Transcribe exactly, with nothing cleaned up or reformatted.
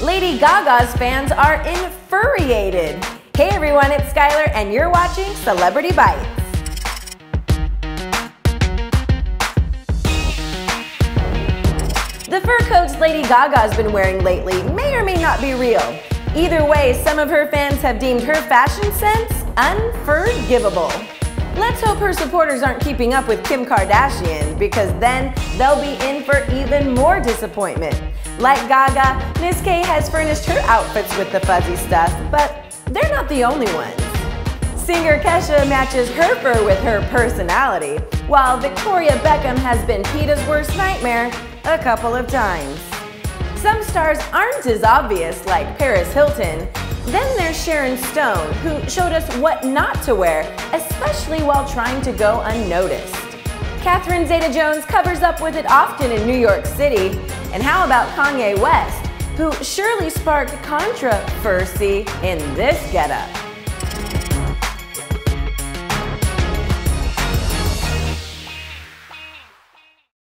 Lady Gaga's fans are infuriated. Hey everyone, it's Skylar and you're watching Celebrity Bites. The fur coats Lady Gaga's been wearing lately may or may not be real. Either way, some of her fans have deemed her fashion sense unforgivable. Let's hope her supporters aren't keeping up with Kim Kardashian, because then they'll be in for even more disappointment. Like Gaga, Miss K has furnished her outfits with the fuzzy stuff, but they're not the only ones. Singer Kesha matches her fur with her personality, while Victoria Beckham has been PETA's worst nightmare a couple of times. Some stars aren't as obvious, like Paris Hilton. Then there's Sharon Stone, who showed us what not to wear, especially while trying to go unnoticed. Catherine Zeta-Jones covers up with it often in New York City. And how about Kanye West, who surely sparked controversy in this getup?